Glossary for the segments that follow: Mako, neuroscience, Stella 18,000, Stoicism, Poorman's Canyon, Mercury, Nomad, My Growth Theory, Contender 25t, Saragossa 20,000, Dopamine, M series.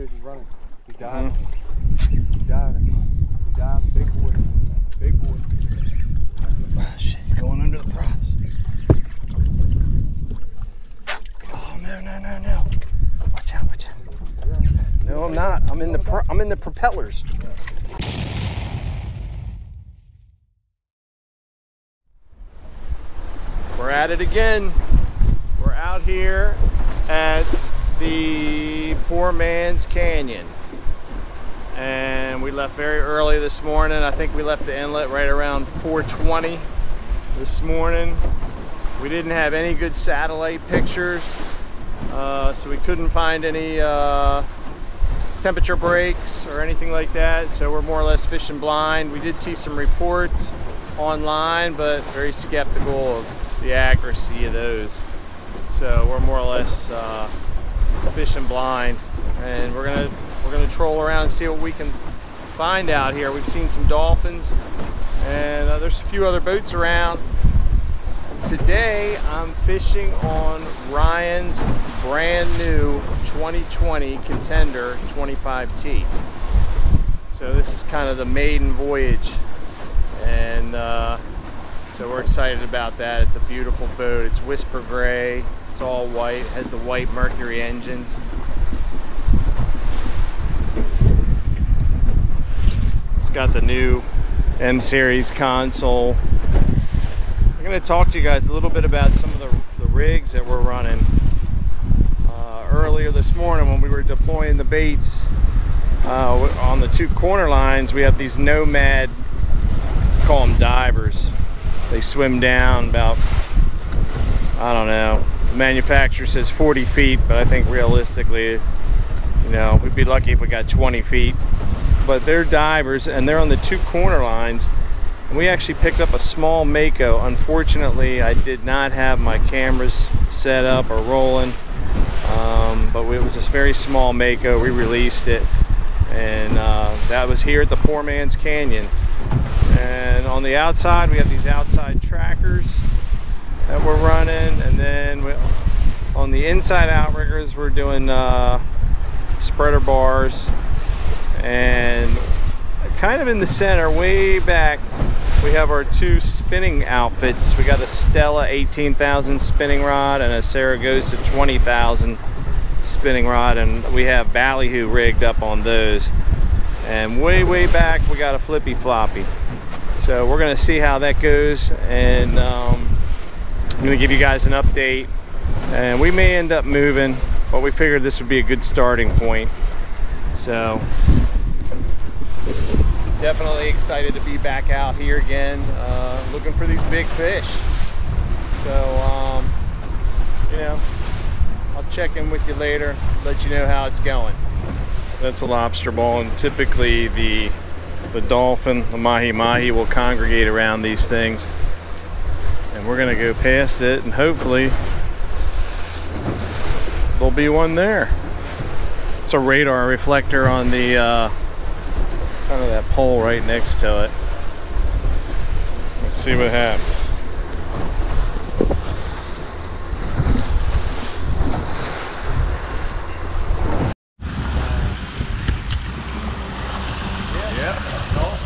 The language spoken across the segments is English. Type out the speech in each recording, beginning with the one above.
is, he's running. He's diving. He's diving. He's diving. Big boy. Big boy. Oh, shit, he's going under the props. Oh no, no, no, no. Watch out, watch out. No, I'm not. I'm in the propellers. We're at it again. We're out here at the Poorman's Canyon, and we left very early this morning. I think we left the inlet right around 4:20 this morning. We didn't have any good satellite pictures, so we couldn't find any temperature breaks or anything like that, so we're more or less fishing blind. We did see some reports online, but very skeptical of the accuracy of those. So we're more or less fishing blind, and we're gonna troll around and see what we can find out here. We've seen some dolphins, and there's a few other boats around. Today I'm fishing on Ryan's brand new 2020 Contender 25t. So this is kind of the maiden voyage, and so we're excited about that. It's a beautiful boat. It's whisper gray. It's all white. It has the white Mercury engines. It's got the new M series console. I'm going to talk to you guys a little bit about some of the rigs that we're running. Earlier this morning when we were deploying the baits on the two corner lines, we have these Nomad, call them divers. They swim down about, I don't know, the manufacturer says 40 feet, but I think realistically, you know, we'd be lucky if we got 20 feet. But they're divers, and they're on the two corner lines. And we actually picked up a small Mako. Unfortunately, I did not have my cameras set up or rolling, but it was this very small Mako. We released it, and that was here at the Poorman's Canyon. And on the outside, we have these outside trackers that we're running, and then on the inside outriggers, we're doing spreader bars. And kind of in the center, way back, we have our two spinning outfits. We got a Stella 18,000 spinning rod and a Saragossa 20,000 spinning rod, and we have ballyhoo rigged up on those. And way back, we got a flippy floppy. So we're gonna see how that goes, and I'm gonna give you guys an update. And we may end up moving, but we figured this would be a good starting point. So definitely excited to be back out here again, looking for these big fish. So you know, I'll check in with you later, let you know how it's going. That's a lobster ball, and typically the dolphin, the mahi will congregate around these things, and we're gonna go past it, and hopefully there'll be one there. It's a radar reflector on the kind of that pole right next to it. Let's see what happens. Yeah. Oh.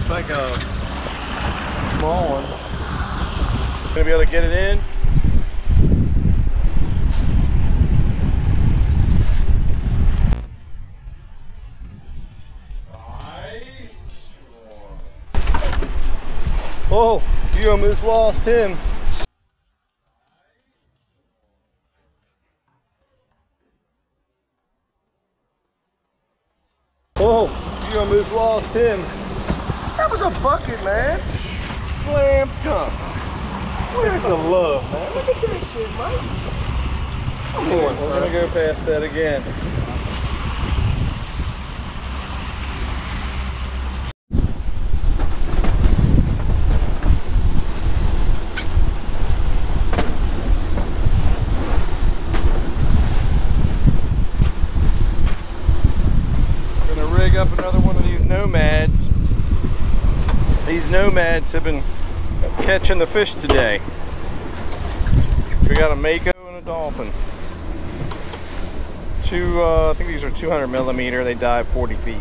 It's like a small one. Gonna be able to get it in. Oh, you almost lost him. Oh, you almost lost him. That was a bucket, man. Slam dunk. Where's the love, man? Look at that shit, Mike. Come on, son. We're gonna go past that again. Nomads. These Nomads have been catching the fish today. We got a Mako and a dolphin. I think these are 200 millimeter. They dive 40 feet.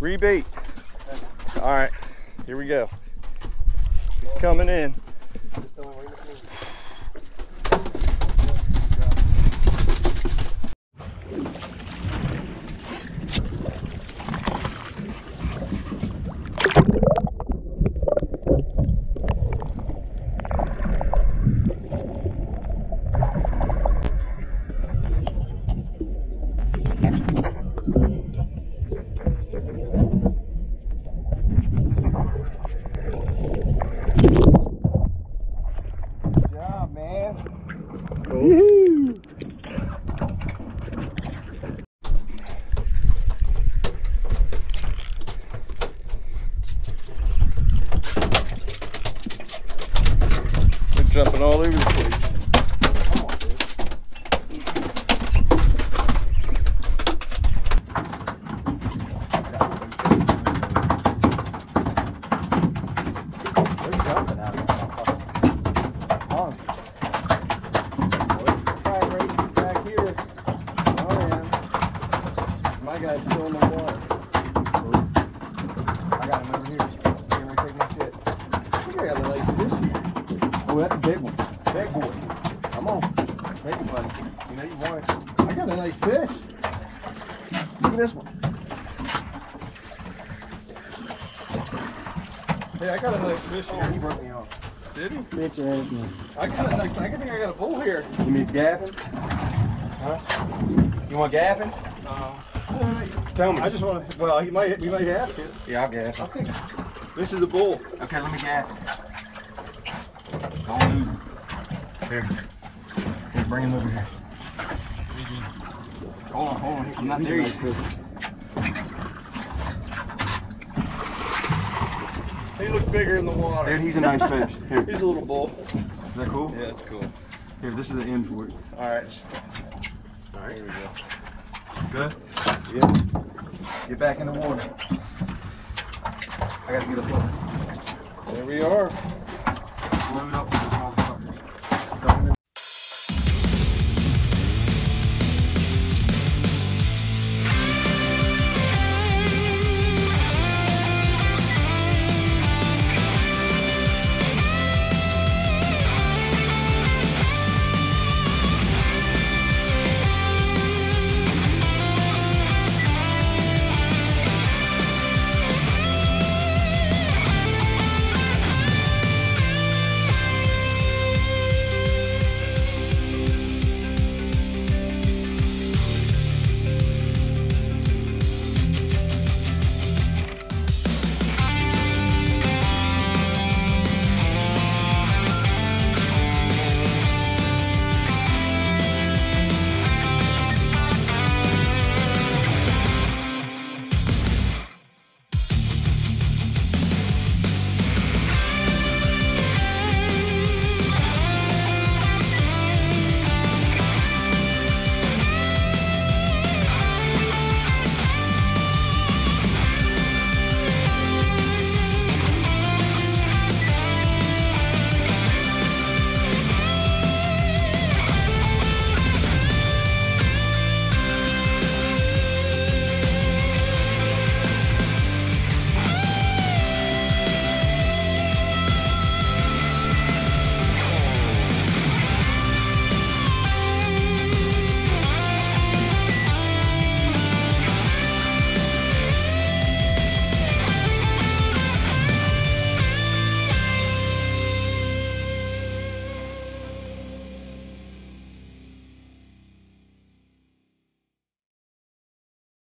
Rebait. All right, here we go. He's coming in. Jumping all over the place. They're jumping out of that long. Try racing back here. Oh yeah. My guy's still in the water. I got him over here. Here we take my shit. We got a nice fish here. Oh, that's a big one. Big boy. Come on. Make it, buddy. You know you want it. I got a nice fish. Look at this one. Hey, I got a nice fish here. He broke me off. Did he? Bitch ass man. I got a nice thing. I think I got a bull here. You mean gaffing? Huh? You want gaffing? Tell me. I just want to, well, he might have to. Yeah, I'll gaff. I think this is a bull. Okay, let me gaff him. Don't move. Here, bring him over here. Hold on. I'm not there yet. He looks bigger in the water. Dude, he's a nice fish. Here. He's a little bull. Is that cool? Yeah, that's cool. Here, this is the end for it. All right, here we go. Good? Yeah. Get back in the water. I gotta get a hook. There we are. Load up.